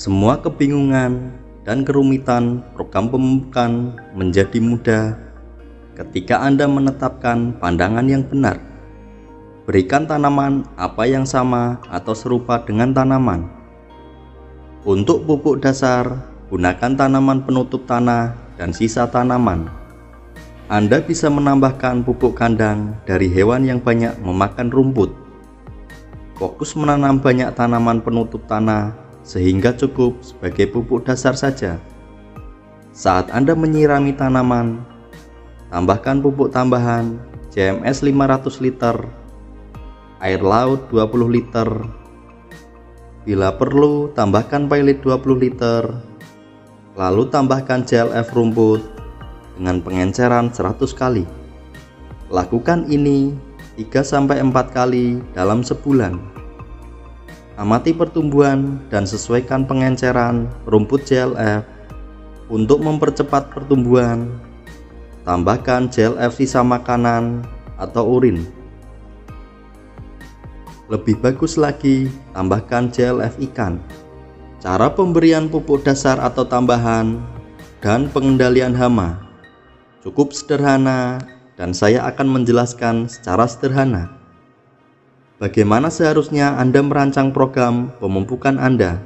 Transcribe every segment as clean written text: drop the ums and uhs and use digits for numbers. Semua kebingungan dan kerumitan program pemupukan menjadi mudah ketika Anda menetapkan pandangan yang benar. Berikan tanaman apa yang sama atau serupa dengan tanaman. Untuk pupuk dasar, gunakan tanaman penutup tanah dan sisa tanaman. Anda bisa menambahkan pupuk kandang dari hewan yang banyak memakan rumput. Fokus menanam banyak tanaman penutup tanah sehingga cukup sebagai pupuk dasar saja. Saat Anda menyirami tanaman, tambahkan pupuk tambahan JMS 500 liter, air laut 20 liter. Bila perlu, tambahkan pailit 20 liter, lalu tambahkan JLF rumput dengan pengenceran 100 kali. Lakukan ini 3-4 kali dalam sebulan. Amati pertumbuhan dan sesuaikan pengenceran rumput JLF. Untuk mempercepat pertumbuhan, tambahkan JLF sisa makanan atau urin. Lebih bagus lagi, tambahkan JLF ikan. Cara pemberian pupuk dasar atau tambahan dan pengendalian hama cukup sederhana, dan saya akan menjelaskan secara sederhana bagaimana seharusnya Anda merancang program pemupukan Anda.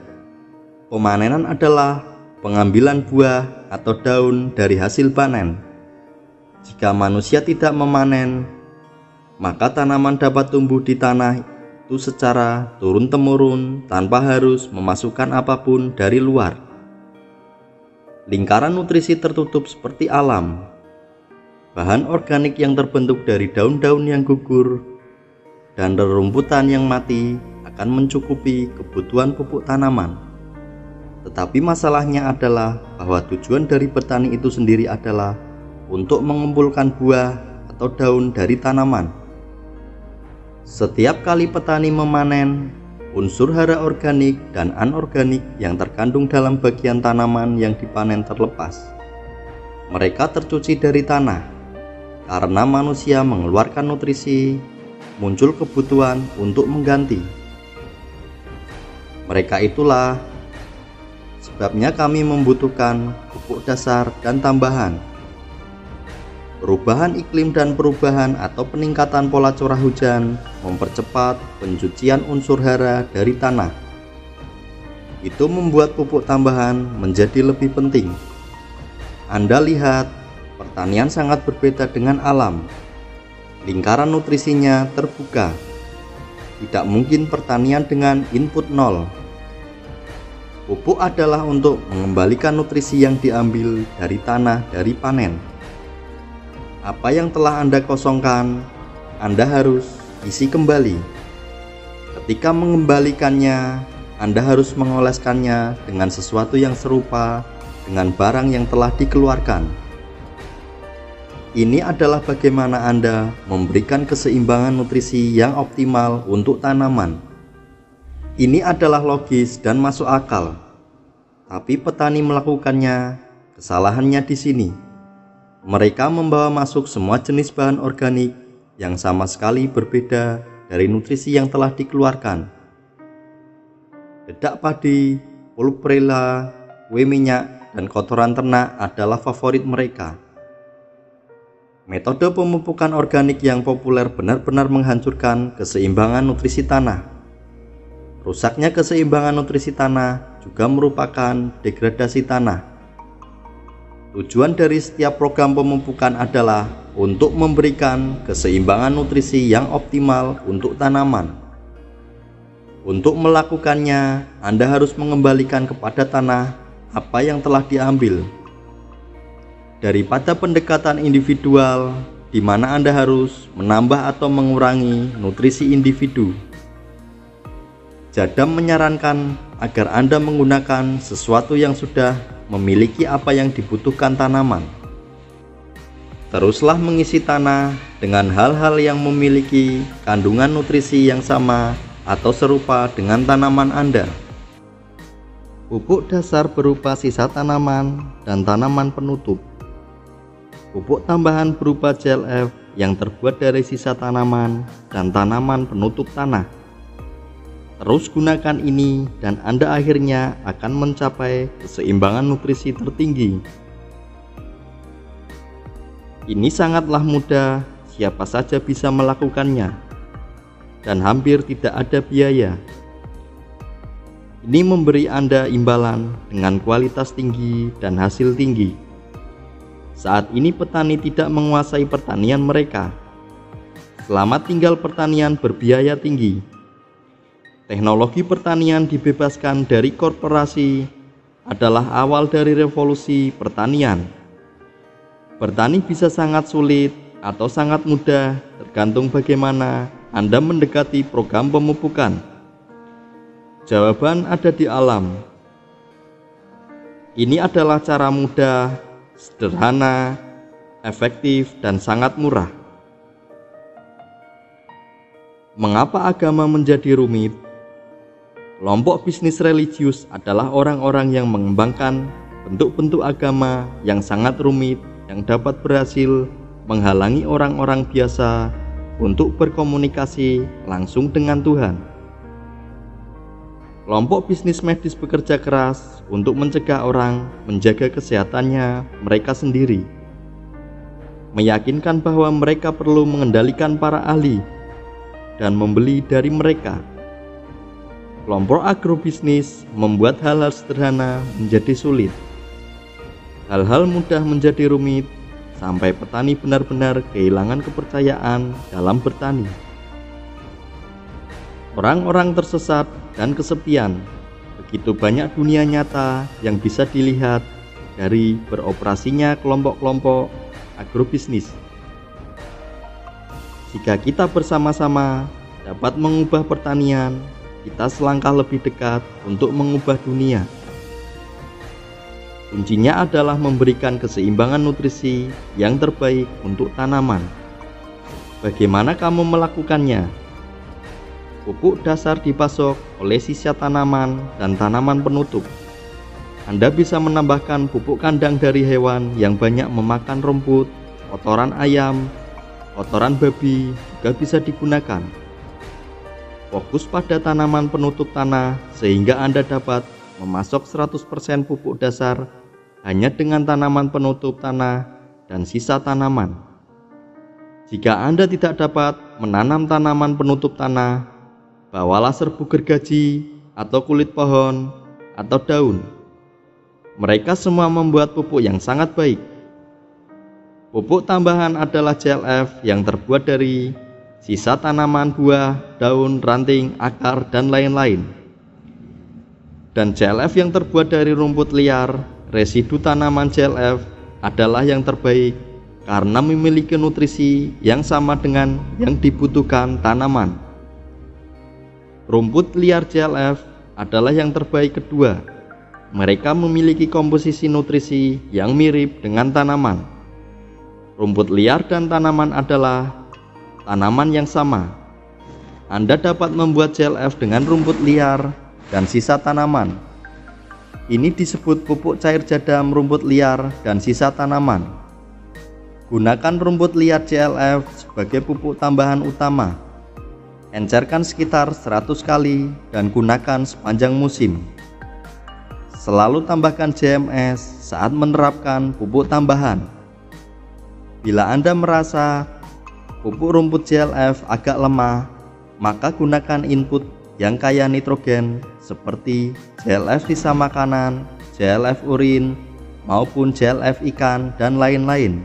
Pemanenan adalah pengambilan buah atau daun dari hasil panen. Jika manusia tidak memanen, maka tanaman dapat tumbuh di tanah itu secara turun-temurun tanpa harus memasukkan apapun dari luar. Lingkaran nutrisi tertutup seperti alam. Bahan organik yang terbentuk dari daun-daun yang gugur dan rerumputan yang mati akan mencukupi kebutuhan pupuk tanaman. Tetapi masalahnya adalah bahwa tujuan dari petani itu sendiri adalah untuk mengumpulkan buah atau daun dari tanaman. Setiap kali petani memanen, unsur hara organik dan anorganik yang terkandung dalam bagian tanaman yang dipanen terlepas. Mereka tercuci dari tanah. Karena manusia mengeluarkan nutrisi, muncul kebutuhan untuk mengganti. Mereka itulah sebabnya kami membutuhkan pupuk dasar dan tambahan. Perubahan iklim dan perubahan atau peningkatan pola curah hujan mempercepat pencucian unsur hara dari tanah. Itu membuat pupuk tambahan menjadi lebih penting. Anda lihat, pertanian sangat berbeda dengan alam. Lingkaran nutrisinya terbuka. Tidak mungkin pertanian dengan input nol. Pupuk adalah untuk mengembalikan nutrisi yang diambil dari tanah dari panen. Apa yang telah Anda kosongkan, Anda harus isi kembali. Ketika mengembalikannya, Anda harus mengoleskannya dengan sesuatu yang serupa dengan barang yang telah dikeluarkan. Ini adalah bagaimana Anda memberikan keseimbangan nutrisi yang optimal untuk tanaman. Ini adalah logis dan masuk akal. Tapi petani melakukannya, kesalahannya di sini. Mereka membawa masuk semua jenis bahan organik yang sama sekali berbeda dari nutrisi yang telah dikeluarkan. Dedak padi, pulprela, kue minyak, dan kotoran ternak adalah favorit mereka. Metode pemupukan organik yang populer benar-benar menghancurkan keseimbangan nutrisi tanah. Rusaknya keseimbangan nutrisi tanah juga merupakan degradasi tanah. Tujuan dari setiap program pemupukan adalah untuk memberikan keseimbangan nutrisi yang optimal untuk tanaman. Untuk melakukannya, Anda harus mengembalikan kepada tanah apa yang telah diambil. Daripada pendekatan individual, di mana Anda harus menambah atau mengurangi nutrisi individu. JADAM menyarankan agar Anda menggunakan sesuatu yang sudah memiliki apa yang dibutuhkan tanaman. Teruslah mengisi tanah dengan hal-hal yang memiliki kandungan nutrisi yang sama atau serupa dengan tanaman Anda. Pupuk dasar berupa sisa tanaman dan tanaman penutup. Pupuk tambahan berupa JLF yang terbuat dari sisa tanaman dan tanaman penutup tanah. Terus gunakan ini dan Anda akhirnya akan mencapai keseimbangan nutrisi tertinggi. Ini sangatlah mudah, siapa saja bisa melakukannya, dan hampir tidak ada biaya. Ini memberi Anda imbalan dengan kualitas tinggi dan hasil tinggi. Saat ini petani tidak menguasai pertanian mereka. Selamat tinggal pertanian berbiaya tinggi. Teknologi pertanian dibebaskan dari korporasi adalah awal dari revolusi pertanian. Bertani bisa sangat sulit atau sangat mudah tergantung bagaimana Anda mendekati program pemupukan. Jawaban ada di alam. Ini adalah cara mudah, sederhana, efektif, dan sangat murah. Mengapa agama menjadi rumit? Kelompok bisnis religius adalah orang-orang yang mengembangkan bentuk-bentuk agama yang sangat rumit yang dapat berhasil menghalangi orang-orang biasa untuk berkomunikasi langsung dengan Tuhan. Kelompok bisnis medis bekerja keras untuk mencegah orang menjaga kesehatannya mereka sendiri, meyakinkan bahwa mereka perlu mengendalikan para ahli dan membeli dari mereka. Kelompok agrobisnis membuat hal-hal sederhana menjadi sulit. Hal-hal mudah menjadi rumit, sampai petani benar-benar kehilangan kepercayaan dalam bertani. Orang-orang tersesat dan kesepian, begitu banyak dunia nyata yang bisa dilihat dari beroperasinya kelompok-kelompok agrobisnis. Jika kita bersama-sama dapat mengubah pertanian, kita selangkah lebih dekat untuk mengubah dunia. Kuncinya adalah memberikan keseimbangan nutrisi yang terbaik untuk tanaman. Bagaimana kamu melakukannya? Pupuk dasar dipasok oleh sisa tanaman dan tanaman penutup. Anda bisa menambahkan pupuk kandang dari hewan yang banyak memakan rumput, kotoran ayam, kotoran babi juga bisa digunakan. Fokus pada tanaman penutup tanah sehingga Anda dapat memasok 100% pupuk dasar hanya dengan tanaman penutup tanah dan sisa tanaman. Jika Anda tidak dapat menanam tanaman penutup tanah, bawalah serbuk gergaji atau kulit pohon atau daun. Mereka semua membuat pupuk yang sangat baik. Pupuk tambahan adalah JLF yang terbuat dari sisa tanaman, buah, daun, ranting, akar, dan lain-lain. Dan JLF yang terbuat dari rumput liar, residu tanaman JLF adalah yang terbaik karena memiliki nutrisi yang sama dengan yang dibutuhkan tanaman. Rumput liar JLF adalah yang terbaik kedua. Mereka memiliki komposisi nutrisi yang mirip dengan tanaman. Rumput liar dan tanaman adalah tanaman yang sama. Anda dapat membuat JLF dengan rumput liar dan sisa tanaman. Ini disebut pupuk cair jadam rumput liar dan sisa tanaman. Gunakan rumput liar JLF sebagai pupuk tambahan utama. Encerkan sekitar 100 kali dan gunakan sepanjang musim. Selalu tambahkan JMS saat menerapkan pupuk tambahan. Bila Anda merasa pupuk rumput JLF agak lemah, maka gunakan input yang kaya nitrogen seperti JLF sisa makanan, JLF urin, maupun JLF ikan, dan lain-lain.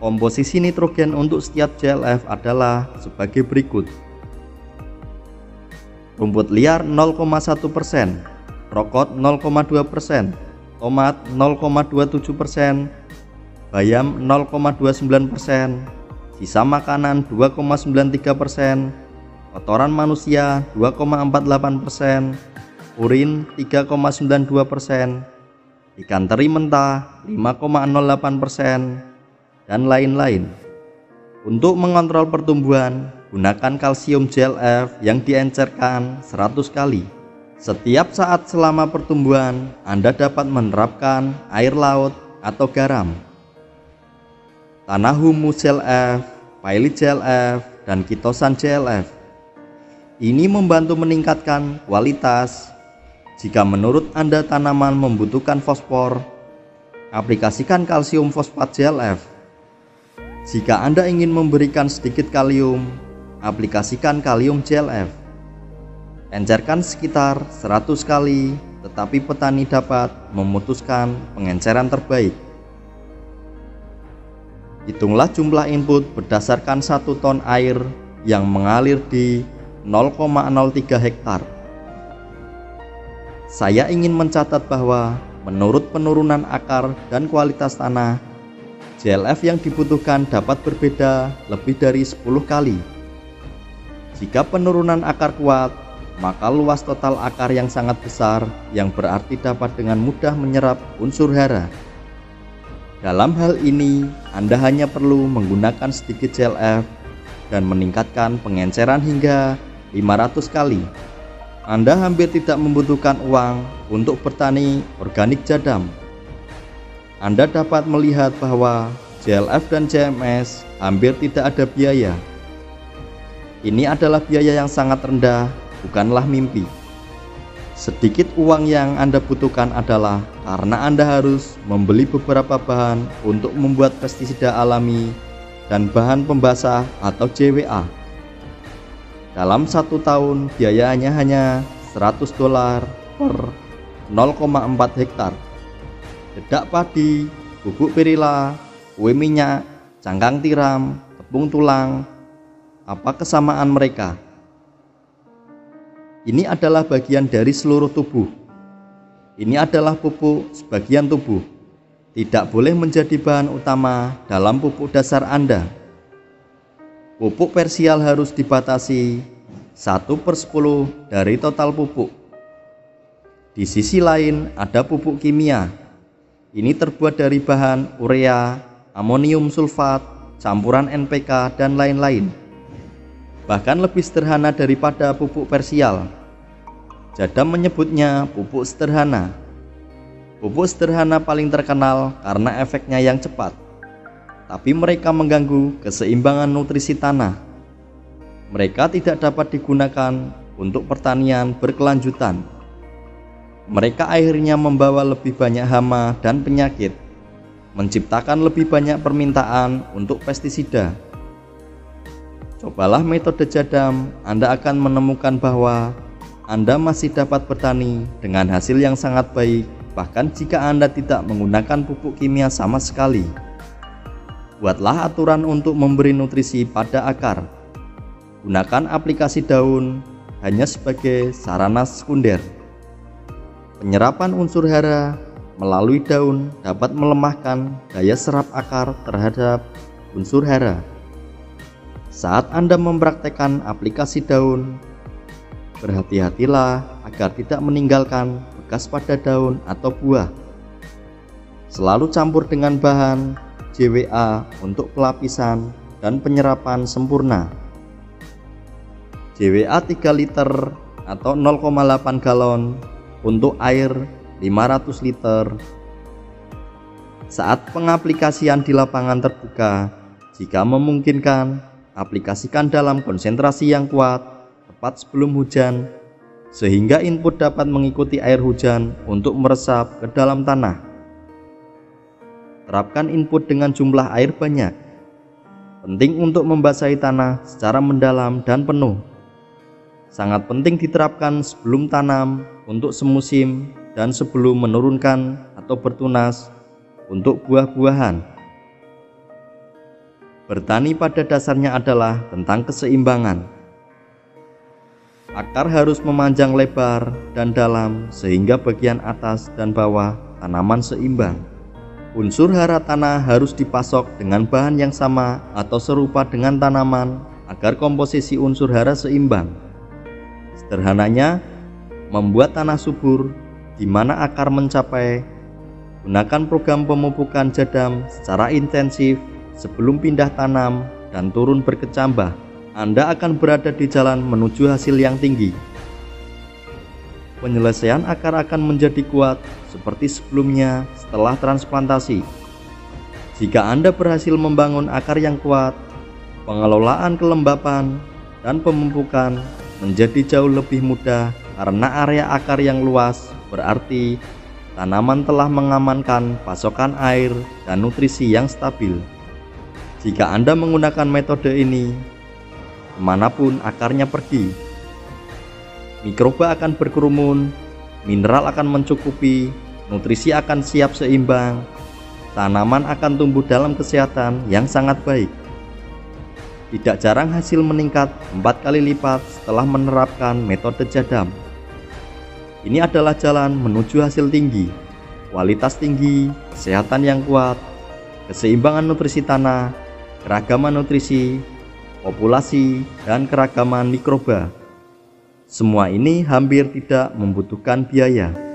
Komposisi nitrogen untuk setiap JLF adalah sebagai berikut. Rumput liar 0,1%, rokot 0,2%, tomat 0,27%, bayam 0,29%, sisa makanan 2,93%, kotoran manusia 2,48%, urin 3,92%, ikan teri mentah 5,08%, dan lain-lain. Untuk mengontrol pertumbuhan, gunakan kalsium JLF yang diencerkan 100 kali. Setiap saat selama pertumbuhan, Anda dapat menerapkan air laut atau garam. Tanah humus JLF, pailit JLF, dan kitosan JLF. Ini membantu meningkatkan kualitas. Jika menurut Anda tanaman membutuhkan fosfor, aplikasikan kalsium fosfat JLF. Jika Anda ingin memberikan sedikit kalium, aplikasikan kalium JLF. Encerkan sekitar 100 kali, tetapi petani dapat memutuskan pengenceran terbaik. Hitunglah jumlah input berdasarkan 1 ton air yang mengalir di 0,03 hektar. Saya ingin mencatat bahwa menurut penurunan akar dan kualitas tanah, JLF yang dibutuhkan dapat berbeda lebih dari 10 kali. Jika penurunan akar kuat, maka luas total akar yang sangat besar, yang berarti dapat dengan mudah menyerap unsur hara. Dalam hal ini, Anda hanya perlu menggunakan sedikit JLF dan meningkatkan pengenceran hingga 500 kali. Anda hampir tidak membutuhkan uang untuk bertani organik JADAM. Anda dapat melihat bahwa JLF dan JMS hampir tidak ada biaya. Ini adalah biaya yang sangat rendah, bukanlah mimpi. Sedikit uang yang Anda butuhkan adalah karena Anda harus membeli beberapa bahan untuk membuat pestisida alami dan bahan pembasah atau JWA. Dalam 1 tahun biayanya hanya $100 per 0,4 hektar. Dedak padi, bubuk perila, kue minyak, cangkang tiram, tepung tulang. Apa kesamaan mereka? Ini adalah bagian dari seluruh tubuh. Ini adalah pupuk sebagian tubuh. Tidak boleh menjadi bahan utama dalam pupuk dasar Anda. Pupuk persial harus dibatasi 1/10 dari total pupuk. Di sisi lain ada pupuk kimia. Ini terbuat dari bahan urea, amonium sulfat, campuran NPK, dan lain-lain. Bahkan lebih sederhana daripada pupuk persial. JADAM menyebutnya pupuk sederhana. Pupuk sederhana paling terkenal karena efeknya yang cepat, tapi mereka mengganggu keseimbangan nutrisi tanah. Mereka tidak dapat digunakan untuk pertanian berkelanjutan. Mereka akhirnya membawa lebih banyak hama dan penyakit, menciptakan lebih banyak permintaan untuk pestisida. Cobalah metode JADAM, Anda akan menemukan bahwa Anda masih dapat bertani dengan hasil yang sangat baik, bahkan jika Anda tidak menggunakan pupuk kimia sama sekali. Buatlah aturan untuk memberi nutrisi pada akar. Gunakan aplikasi daun hanya sebagai sarana sekunder. Penyerapan unsur hara melalui daun dapat melemahkan daya serap akar terhadap unsur hara. Saat Anda mempraktekkan aplikasi daun, berhati-hatilah agar tidak meninggalkan bekas pada daun atau buah. Selalu campur dengan bahan JWA untuk pelapisan dan penyerapan sempurna. JWA 3 liter atau 0,8 galon untuk air 500 liter. Saat pengaplikasian di lapangan terbuka, jika memungkinkan, aplikasikan dalam konsentrasi yang kuat tepat sebelum hujan, sehingga input dapat mengikuti air hujan untuk meresap ke dalam tanah. Terapkan input dengan jumlah air banyak. Penting untuk membasahi tanah secara mendalam dan penuh. Sangat penting diterapkan sebelum tanam untuk semusim dan sebelum menurunkan atau bertunas untuk buah-buahan. Bertani pada dasarnya adalah tentang keseimbangan. Akar harus memanjang lebar dan dalam sehingga bagian atas dan bawah tanaman seimbang. Unsur hara tanah harus dipasok dengan bahan yang sama atau serupa dengan tanaman agar komposisi unsur hara seimbang. Sederhananya, membuat tanah subur di mana akar mencapai. Gunakan program pemupukan JADAM secara intensif sebelum pindah tanam dan turun berkecambah. Anda akan berada di jalan menuju hasil yang tinggi. Penyelesaian akar akan menjadi kuat seperti sebelumnya setelah transplantasi. Jika Anda berhasil membangun akar yang kuat, pengelolaan kelembapan dan pemupukan menjadi jauh lebih mudah karena area akar yang luas, berarti tanaman telah mengamankan pasokan air dan nutrisi yang stabil. Jika Anda menggunakan metode ini, kemanapun akarnya pergi, mikroba akan berkerumun, mineral akan mencukupi, nutrisi akan siap seimbang, tanaman akan tumbuh dalam kesehatan yang sangat baik. Tidak jarang hasil meningkat 4 kali lipat setelah menerapkan metode JADAM. Ini adalah jalan menuju hasil tinggi, kualitas tinggi, kesehatan yang kuat, keseimbangan nutrisi tanah, keragaman nutrisi, populasi, dan keragaman mikroba. Semua ini hampir tidak membutuhkan biaya.